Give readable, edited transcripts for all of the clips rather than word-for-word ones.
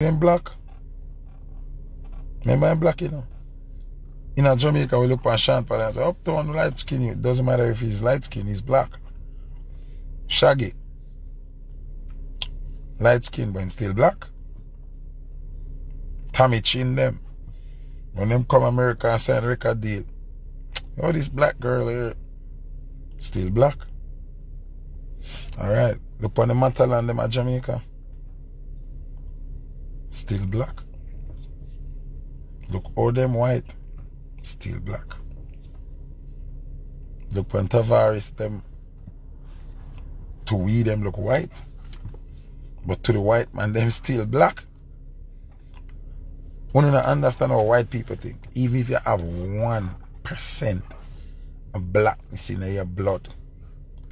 Them black. Remember I'm black, you know. In Jamaica, we look for Sean Paul and say, uptown light skin you. It doesn't matter if he's light skin, he's black. Shaggy. Light skin, but he's still black. Tommy Chin them. When them come America and sign a record deal. Oh, this black girl here. Still black. Alright. Look on the motherland them at Jamaica. Still black. Look all them white. Still black. Look on Tavares them. To we them look white. But to the white man them still black. One don't understand how white people think. Even if you have 1% of blackness in your blood,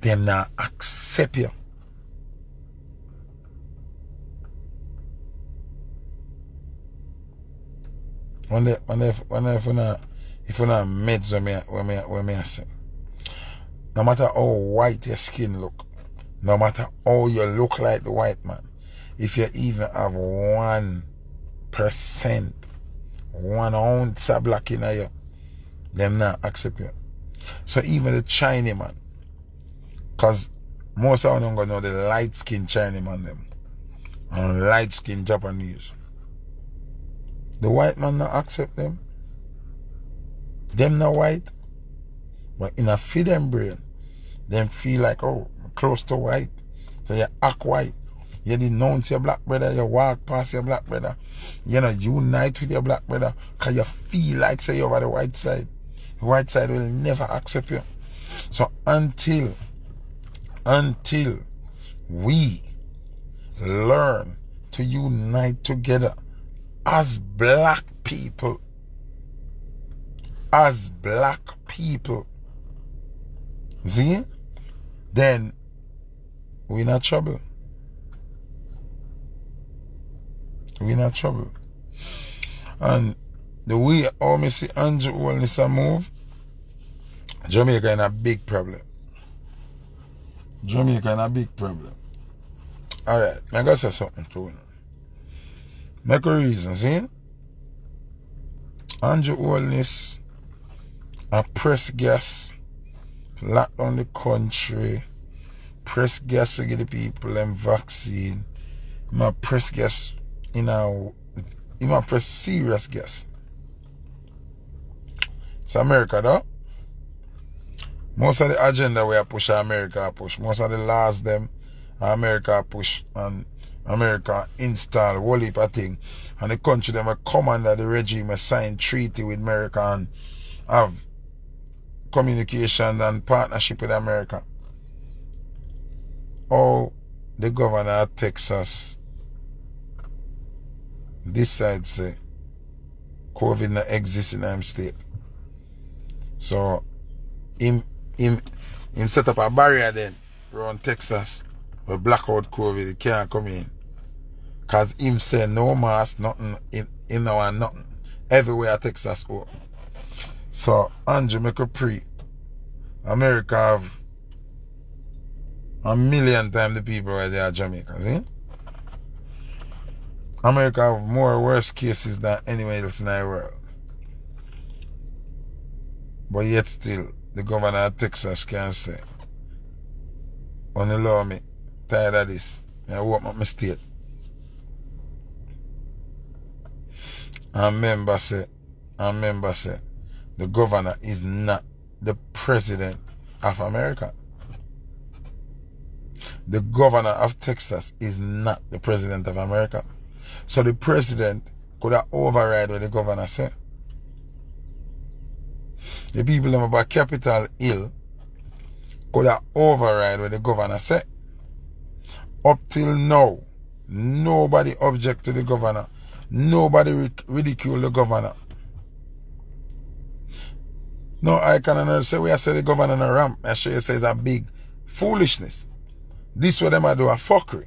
them not accept you. If you not meds when I say, no matter how white your skin look, no matter how you look like the white man, if you even have 1 ounce of black in you, them not accept you. So even the Chinaman, because most of them gonna know the light skinned Chinaman them and light skinned Japanese. The white man not accept them. Them not white. But in a feed them brain, them feel like, oh, close to white. So you act white. You denounce your black brother, you walk past your black brother. You know, unite with your black brother because you feel like, say, you're over the white side. The white side will never accept you. So until we learn to unite together as black people, see, then we're in trouble. We're in trouble. And the way how me see Andrew Holness move, Jamaica in a big problem. Jamaica in a big problem. Alright, I'm going to say something to you. Make a reason, see? Andrew Holness, a press gas, locked on the country, press gas to get the people and vaccine, my press gas. You know, you might press serious guess. It's America, though. Most of the agenda we are push, America push. Most of the laws them, America push, and America install whole heap of thing. And the country them will come under the regime, sign treaty with America and have communication and partnership with America. Oh, the governor of Texas. This side say COVID not exists in them state. So him set up a barrier then around Texas with blackout COVID, it can't come in. Cause him say no mask, nothing in no one nothing. Everywhere Texas go. So Andrew make a pre. America have 1 million times the people where they are Jamaica, see? America have more worse cases than anywhere else in the world. But yet still, the governor of Texas can say, on the law me, tired of this, I open up my state. And member say, the governor is not the president of America. The governor of Texas is not the president of America. So the president could have override what the governor said. The people in about Capitol Hill could have override what the governor said. Up till now, nobody object to the governor. Nobody ridicule the governor. No, I cannot say we are saying the governor on a ramp. I sure you say it's a big foolishness. This what them are do a fuckery.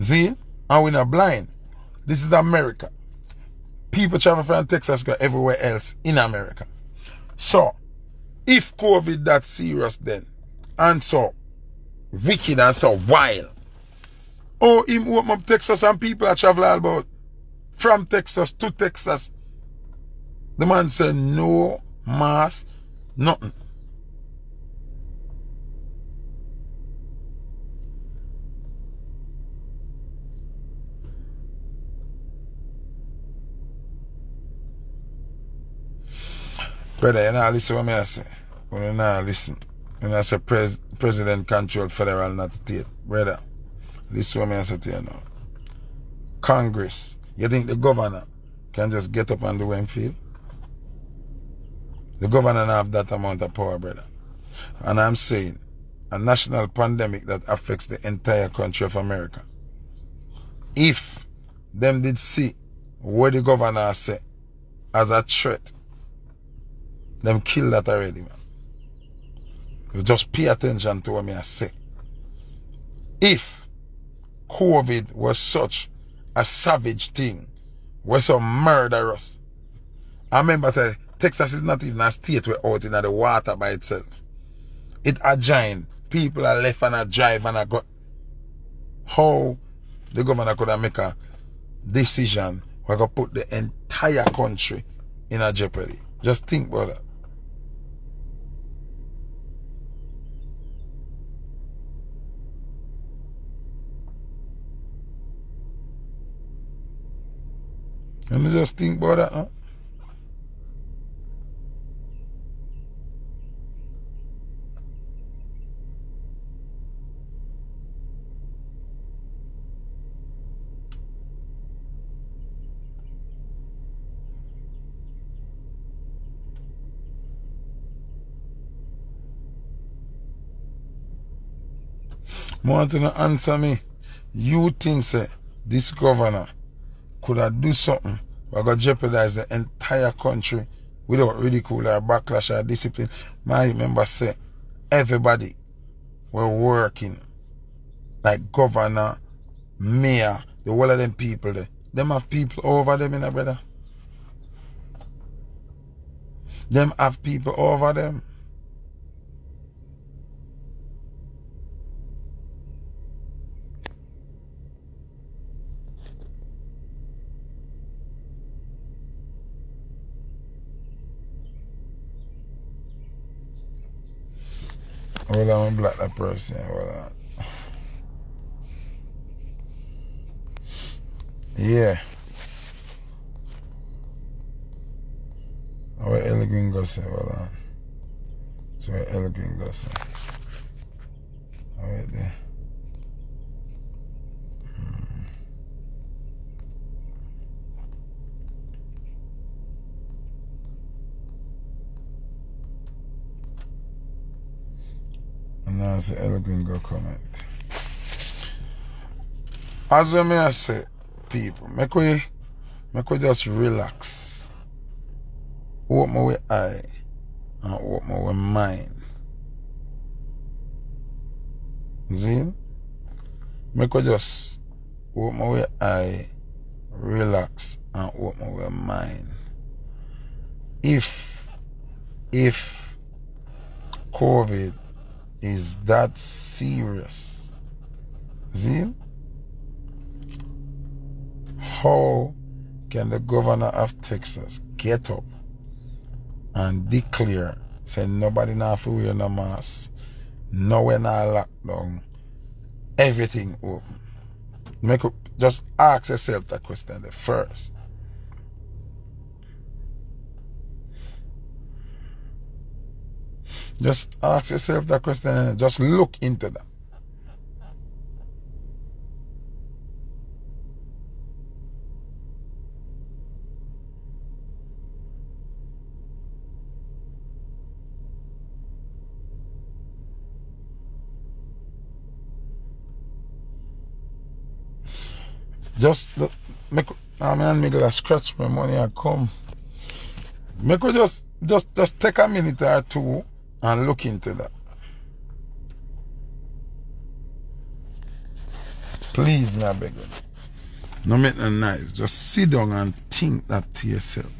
See? And we're not blind. This is America. People travel from Texas go everywhere else in America. So, if COVID that serious then, and so wicked and so wild, Oh, him open up Texas and people are travel all about. From Texas to Texas. The man said no mask, nothing. Brother, you know, listen what I say. When you know, listen. When I say president control federal, not state. Brother, listen what I say to you now. Congress, you think the governor can just get up and do what he feel? The governor don't have that amount of power, brother. And I'm saying, a national pandemic that affects the entire country of America. If them did see what the governor said as a threat, them kill that already, man. You just pay attention to what me I say. If COVID was such a savage thing, was so murderous, I remember say Texas is not even a state where out in the water by itself. It a giant. People are left and a drive and a go. How the governor could have make a decision where could put the entire country in a jeopardy? Just think about that. Let me just think about that, huh? I want you to answer me. You think say, this governor could have do something that could jeopardize the entire country without ridicule or backlash or discipline? My member say everybody were working like governor, mayor, the whole of them people there. Them have people over them, innit, brother? Them have people over them. Hold on, I'm block that person. Hold on. Yeah. Where El Gringo say? Hold on. That's where El Gringo say. Alright there. Now it's the El Gringo comment. As I say, people, make we just relax. Open my eye and open my mind. See? Make we just open my eye, relax, and open my mind. If COVID is that serious? See? How can the governor of Texas get up and declare, say nobody now for wear no mask, nowhere now lockdown, everything open? Make up, just ask yourself that question the first. Just ask yourself that question and just look into that. Just look, make a man make a scratch my money and come. Make we just take a minute or two and look into that. Please, my beggar. No make no knife. Just sit down and think that to yourself.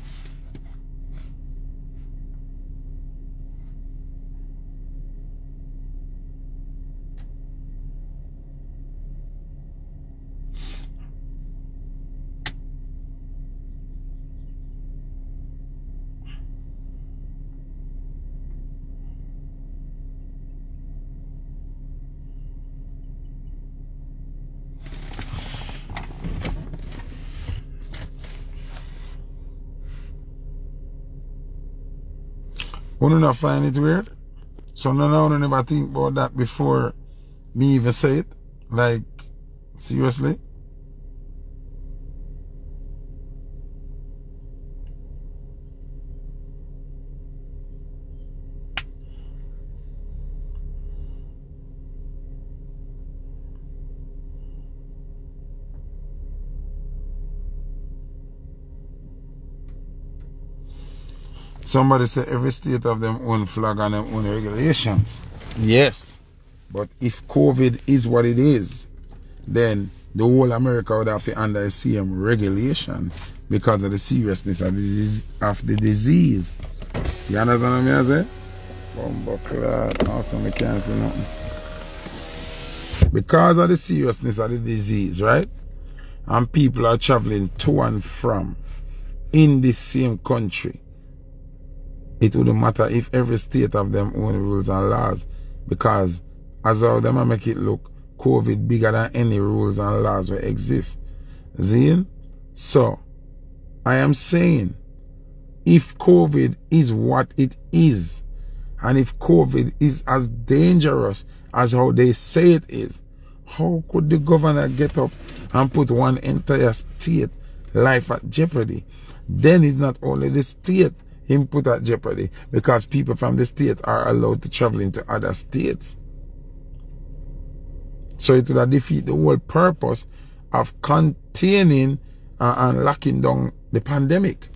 You don't find it weird? So none of you never think about that before me even say it? Like, seriously? Somebody said every state have their own flag and their own regulations. Yes. But if COVID is what it is, then the whole America would have to under the same regulation because of the seriousness of the disease. You understand what I'm saying? Bumbo clad. Also, I can't see nothing. Because of the seriousness of the disease, right? And people are traveling to and from in the same country. It wouldn't matter if every state have them own rules and laws, because as how them make it look, COVID bigger than any rules and laws that exist. Zine? So, I am saying, if COVID is what it is, and if COVID is as dangerous as how they say it is, how could the governor get up and put one entire state life at jeopardy? Then it's not only the state him put at jeopardy, because people from the state are allowed to travel into other states. So it would defeat the whole purpose of containing and locking down the pandemic,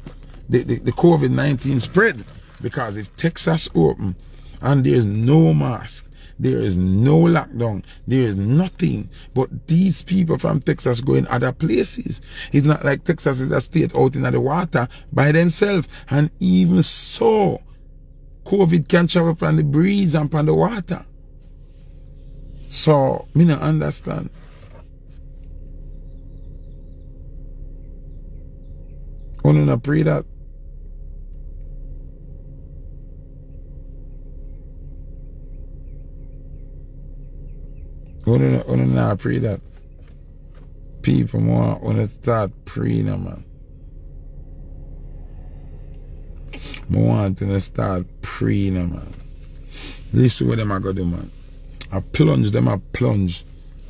the COVID-19 spread. Because if Texas open and there's no mask, there is no lockdown, there is nothing, but these people from Texas going other places. It's not like Texas is a state out in the water by themselves. And even so, COVID can travel from the breeze and from the water. So, me not understand. I don't pray that. I pray that people more wanna start praying, man. More want to start praying, man. Listen what them I gotta do, man. I plunge the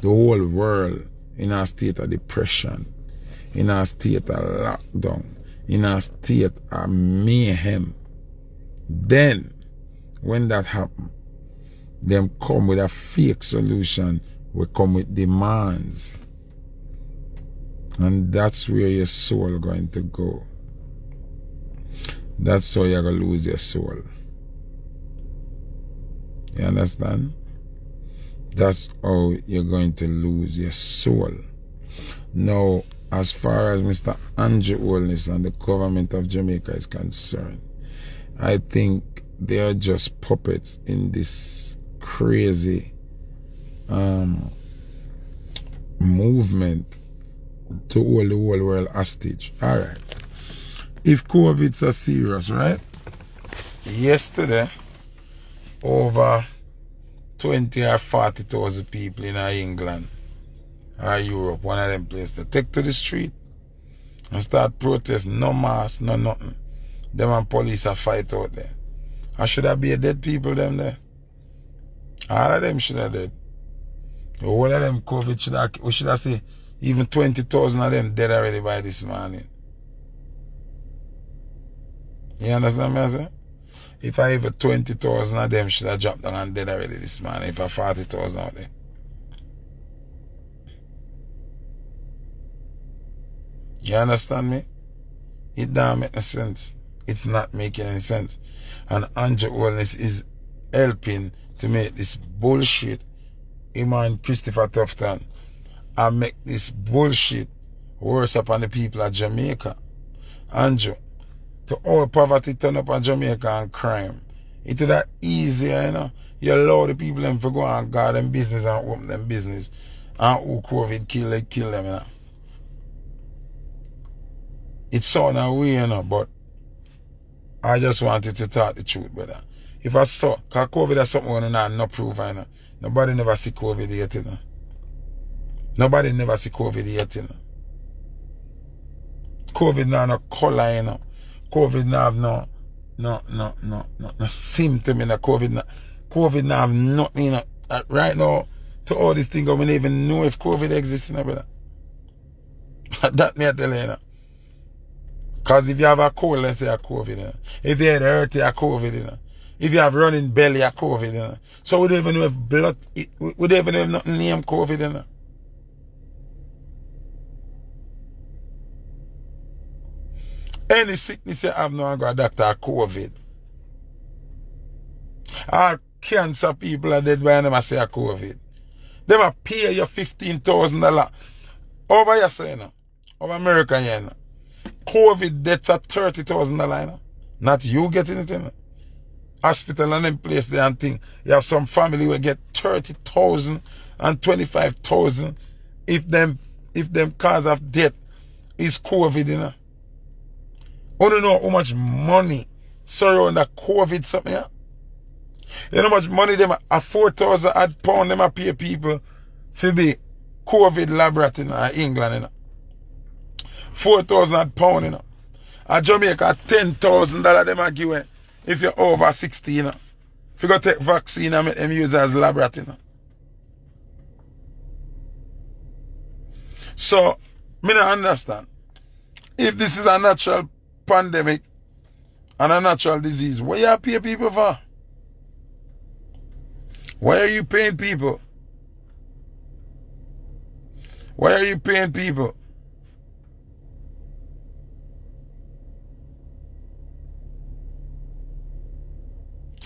whole world in a state of depression, in a state of lockdown, in a state of mayhem. Then when that happens, them come with a fake solution. We come with demands. And that's where your soul going to go. That's how you're going to lose your soul. You understand? That's how you're going to lose your soul. Now, as far as Mr. Andrew Holness and the government of Jamaica is concerned, I think they are just puppets in this crazy movement to hold the whole world hostage. All right. If COVID's are serious, right? Yesterday, over 20 or 40,000 people in England or Europe, one of them places, to take to the street and start protesting. No mask, no nothing. Them and police are fight out there. And should there be a dead people them there? All of them should have dead. The whole of them COVID should have, we should have say, even 20,000 of them dead already by this morning. You understand me? I say? If I even 20,000 of them should have dropped down and dead already this morning, if I 40,000 of them. You understand me? It don't make no sense. It's not making any sense. And Andrew Holness is helping to make this bullshit, him and Christopher Tufton, and make this bullshit worse upon the people of Jamaica. Andrew, to all poverty turn up on Jamaica and crime. It's that easier, you know. You allow the people them to go and guard them business and open them business. And who COVID kill them, you know. It's so that way, you know, but I just wanted to talk the truth, brother. If I saw, because COVID is something we don't no proof, you know. Nobody never see COVID yet, you know. Nobody never see COVID yet, you know. COVID now no color, you know. COVID now have no no symptom in the COVID. No, COVID now have nothing in it. Right now, to all this thing, I don't even know if COVID exists in a brother. That me I tell you. Because if you have a cold, let's say a COVID. You know. If you had a hurt, you have COVID. You know. If you have running belly, you have COVID. You know. So we don't even know if blood, we don't even know if nothing named COVID. You know. Any sickness you have now, got a doctor, COVID. Our cancer people are dead by them, I say a COVID. They will pay you $15,000. Over here, so you know. Over America, you know. COVID deaths at $30,000, you know. Not you getting it, you know. Hospital and them place there and thing. You have some family will get $30,000 and $25,000 if them cause of death is COVID, you know. I don't know how much money surround the COVID something, yeah? You know how much money them a 4,000 odd pound them a pay people for the COVID laboratory in England, you know. 4,000 odd pound, you know. A Jamaica $10,000 them a give if you're over 60, you know. If you go take vaccine and make them use as laboratory, you know. So, me not understand. If this is a natural pandemic and a natural disease, what you pay people for? Why are you paying people? Why are you paying people?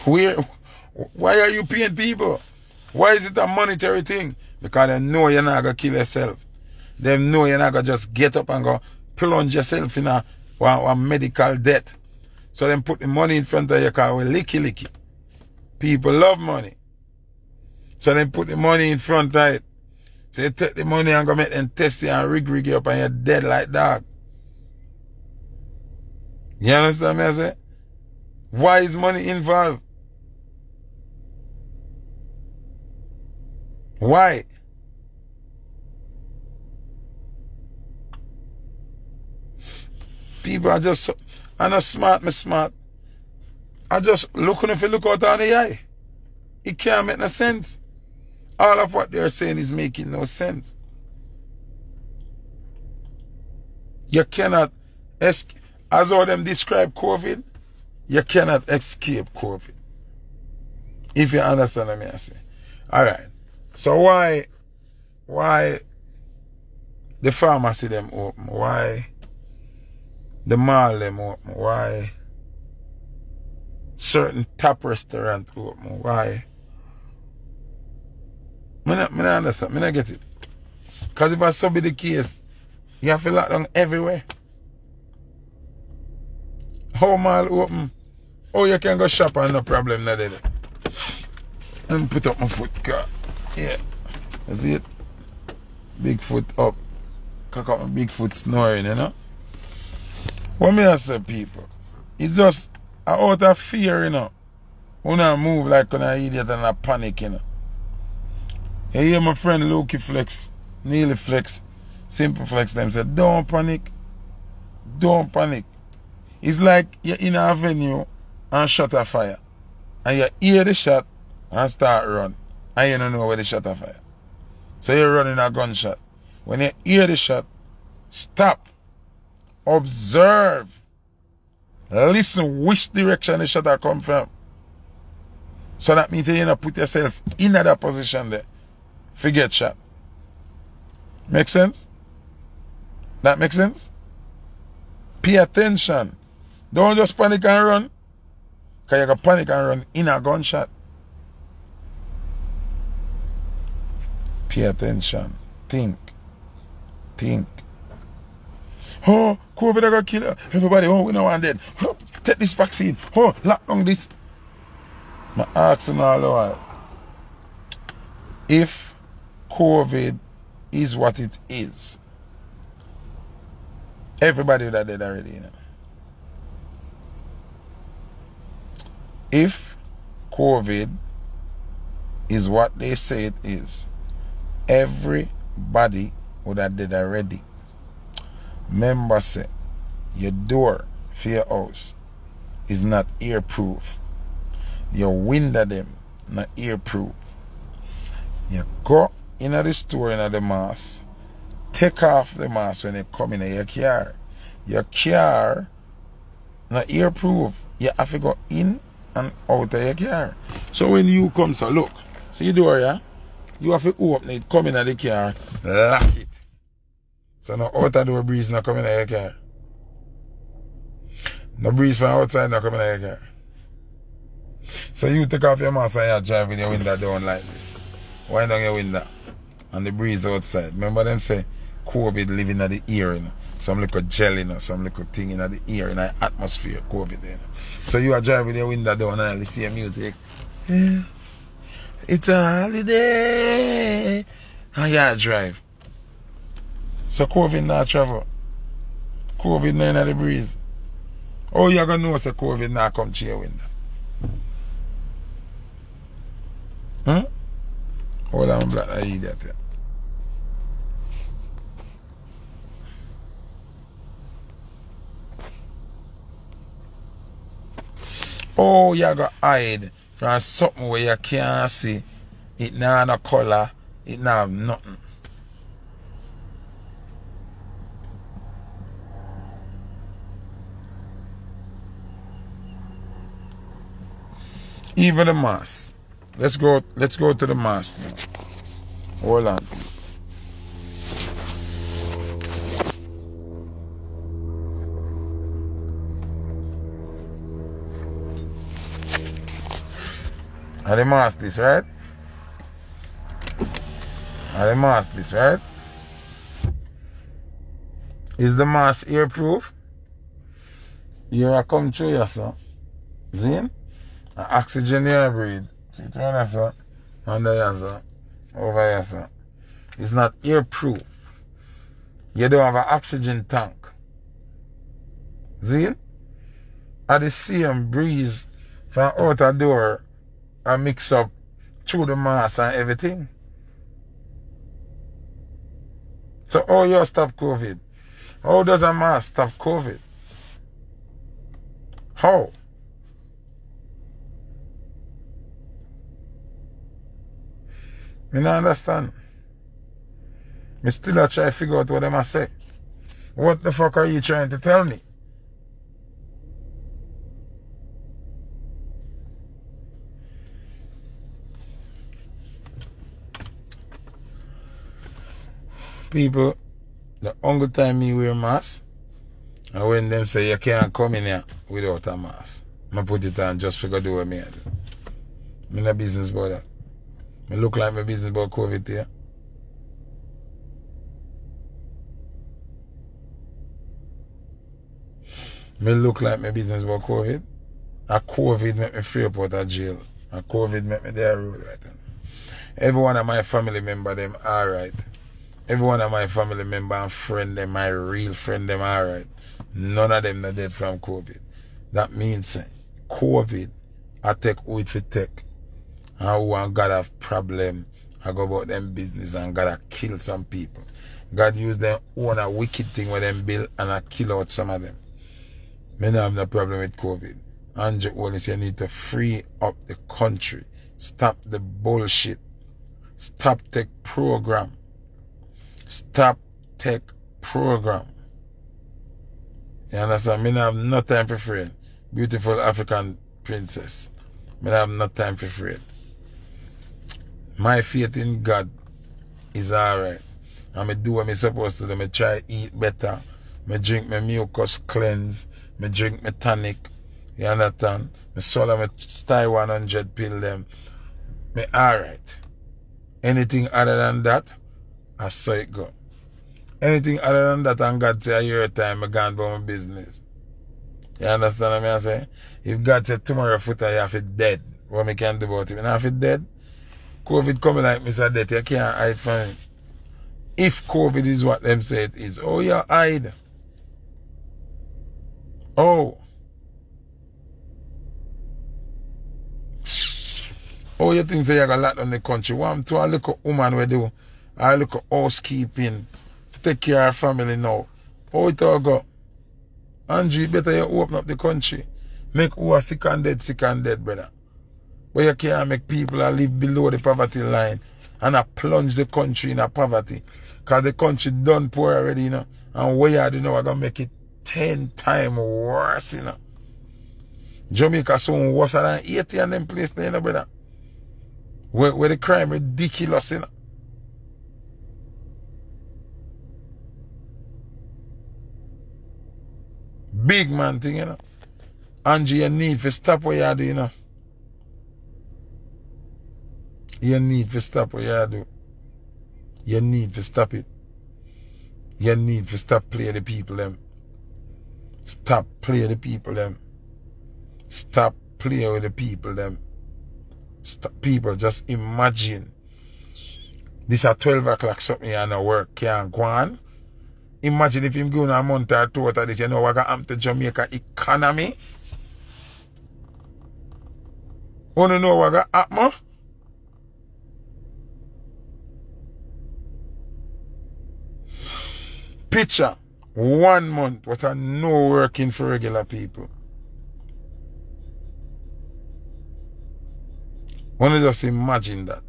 Why are you paying people? Why is it a monetary thing? Because they know you're not going to kill yourself. They know you're not going to just get up and go plunge yourself in a medical debt. So then put the money in front of your car with licky. People love money. So then put the money in front of it. So you take the money and go make them test you and rig you up and you're dead like dog. You understand me I say? Why is money involved? Why? People are just, I'm not smart, me smart. I just looking if you look out of the eye. It can't make no sense. All of what they're saying is making no sense. You cannot, as all them describe COVID, you cannot escape COVID. If you understand what I say. All right. So why the pharmacy them open? Why the mall them open? Why certain top restaurant open? Why? I don't understand. I don't get it. Because if that's so be the case, you have to lock down everywhere. How mall open? Oh, you can go shop and no problem. Not there. Let me put up my foot. Yeah. You see it? Big foot up. Cock up my big foot snoring, you know? What I say, people? It's just out of fear, you know? When I move like an idiot and I panic, you know? You hear my friend Loki Flex, Neely Flex, Simple Flex, them say, don't panic. Don't panic. It's like you're in a venue and shot a fire. And you hear the shot and start run. And you don't know where the shot a fire. So you're running a gunshot. When you hear the shot, stop. Observe. Listen which direction the shot come from. So that means you don't put yourself in that position there. Forget shot. Make sense? That makes sense? Pay attention. Don't just panic and run. Because you can panic and run in a gunshot. Pay attention. Think. Think. Oh, COVID are going to kill everybody. Oh, we know I'm dead. Oh, take this vaccine. Oh, lock down this. My heart's in all over. If COVID is what it is, everybody that dead already, you know. If COVID is what they say it is, everybody would have dead already. Remember, say, your door for your house is not airproof. Your window them not airproof. You go into the store, into the mask, take off the mask when you come in your car. Your car not airproof. You have to go in and out of your car. So when you come, so look, see the door, yeah? You have to open it, come in the car, lock it. So no outer door breeze not coming in your car. No breeze from outside not coming in your car. So you take off your mask and you drive with your window down like this. Wind down your window. And the breeze outside. Remember them say COVID living in the ear, you know? Some little gel, you know? Some little thing in the ear, in the atmosphere, COVID, you know? So you are driving with your window down and you listen to music. Yeah. It's a holiday. And you drive. So COVID not travel. COVID not in the breeze. Oh, you're going to know say COVID not come to your window. Hmm? Hold on, black idiot. Oh, you got hide from something where you can't see. It not no color. It not have nothing. Even the mask. Let's go to the mask now. Hold on. And the mask this, right? And the mask this, right? Is the mask airproof? You are come through here, sir. Zin? An oxygen air breathe. See it right here, sir. Under here, sir. Over here, sir. It's not airproof. You don't have an oxygen tank. See it? At the same breeze from outer door and mix up through the mask and everything. So how you stop COVID? How does a mask stop COVID? How? I don't understand. I still try to figure out what I must say. What the fuck are you trying to tell me? People, the only time me wear mask, and when them say you can't come in here without a mask, I put it on just figure out what I do. I'm in a business about that. I look like my business about COVID here. I look like my business about COVID. A COVID make me free up out of jail. A COVID make me there road right now. Every one of my family member them alright. Every one of my family member and friend them, my real friend them alright. None of them are dead from COVID. That means COVID I take who it for take. And who and God have problem, I go about them business and God have kill some people. God use them own a wicked thing with them build and I kill out some of them. Me don't have no problem with COVID. Andrew Holness, you need to free up the country. Stop the bullshit. Stop tech program. Stop tech program. You understand? Me don't have no time for friend. Beautiful African princess. Me don't have no time for friend. My faith in God is alright. And I do what I'm supposed to do. I try to eat better. I drink my mucus cleanse. I drink my tonic. You understand? I swallow my style 100 pill them. I alright. Anything other than that, I saw it go. Anything other than that, and God say, I hear time, I gone about my business. You understand what I'm saying? If God said tomorrow foot, I have it dead. What I can do about it? I have it dead. COVID coming like Mr. Death, you can't hide from it. If COVID is what them say it is, oh, you hide. Oh. Oh, you think say you got a lot on the country. One, two, I look at woman we do. I look at housekeeping. Take care of family now. How it all go? Andrew, better you open up the country. Make who are sick and dead, brother. But you can't make people that live below the poverty line and plunge the country in a poverty. Because the country done poor already, you know. And we are, you know, we're going to make it 10 times worse, you know. Jamaica soon worse than 80 and them place there, you know, brother. Where the crime ridiculous, you know. Big man thing, you know. And you need to stop what you do, you know. You need to stop what you do. You need to stop it. You need to stop playing the people, them. Stop playing the people, them. Stop playing with the people, them. Stop. People just imagine. This at 12 o'clock something and I work can't go on. Imagine if him going a month or two out of this, you know, what happened to Jamaica economy? You don't know what happened? Picture 1 month without no working for regular people. Only just imagine that.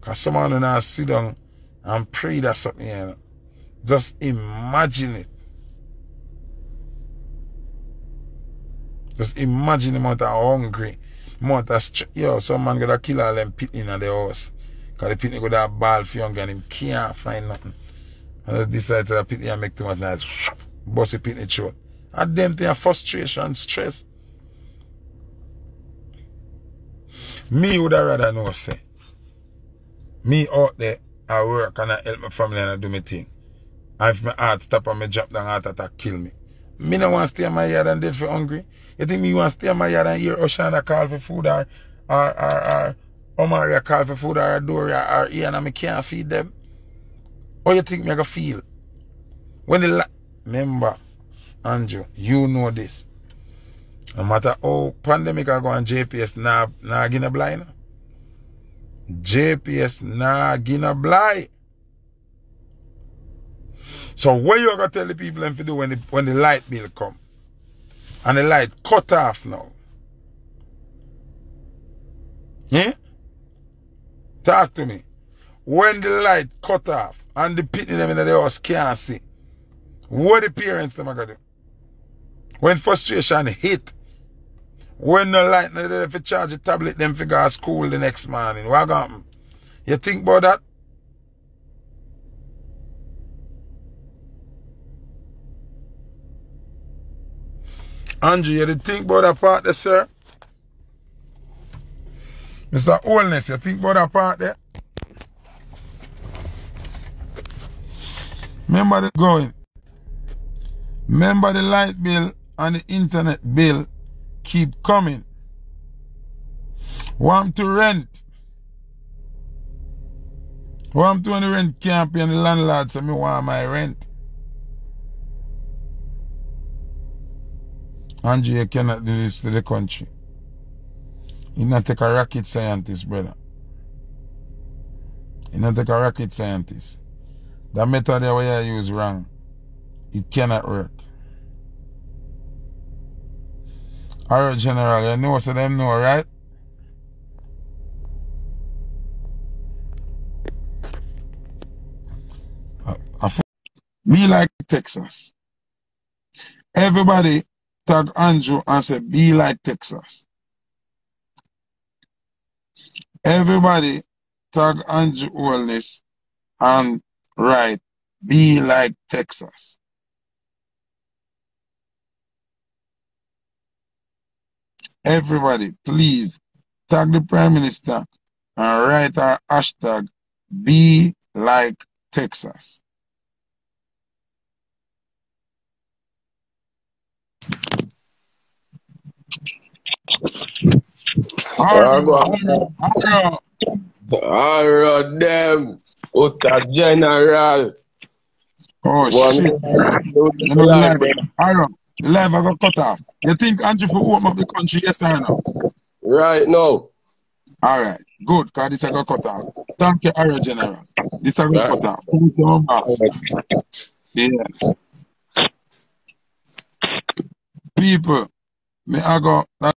Because someone will not sit down and pray that something, you know. Just imagine it. Just imagine the amount of hungry. Amount of yo, some man gotta kill all them pitney in the house. Cause the pitney gotta ball for young and him can't find nothing. And they decide to the pitney and make too much noise. Bust the pitney short. And them thing of frustration, stress. Me would have rather know, say. Me out there, I work and I help my family and I do my thing. And if my heart stop and my drop down heart attack kill me. Me no want to stay in my yard and dead for hungry. You think me want to stay in my yard and hear Oshana call for food or Omaria call for food or Adoria or Ian and I can't feed them? How you think me gonna feel? When the remember, Andrew, you know this. No matter how pandemic I go on JPS nah gonna blind. JPS nah gonna blind. So what you gonna tell the people them to do when the light bill come? And the light cut off now. Yeah? Talk to me. When the light cut off and the pitney them in the house can't see, what the parents them are gonna do? When frustration hit, when the light now they for charge the tablet them for go to school the next morning, what happen? You think about that? Andrew, you did think about that part there, sir? Mr. Holness, you think about that part there? Remember the going. Remember the light bill and the internet bill keep coming. Want to rent. Want to the rent can't pay and the landlord say, me want my rent. Andrew, you cannot do this to the country. You not take a rocket scientist, brother. You not take a rocket scientist. The method that way I use wrong. It cannot work. Alright, General, you know what so them know, right? Be like Texas. Everybody tag Andrew and say, be like Texas. Everybody tag Andrew Holness and write, be like Texas. Everybody, please tag the Prime Minister and write our hashtag, be like Texas. All of them, Uta General. Oh, shit. The live I got cut off. You think Andrew for home of the country, yes or no? Right now. All right, good, because this I got cut off. Thank you, Ira General. This I got cut off. Thank you, boss. Yeah. People, me I go,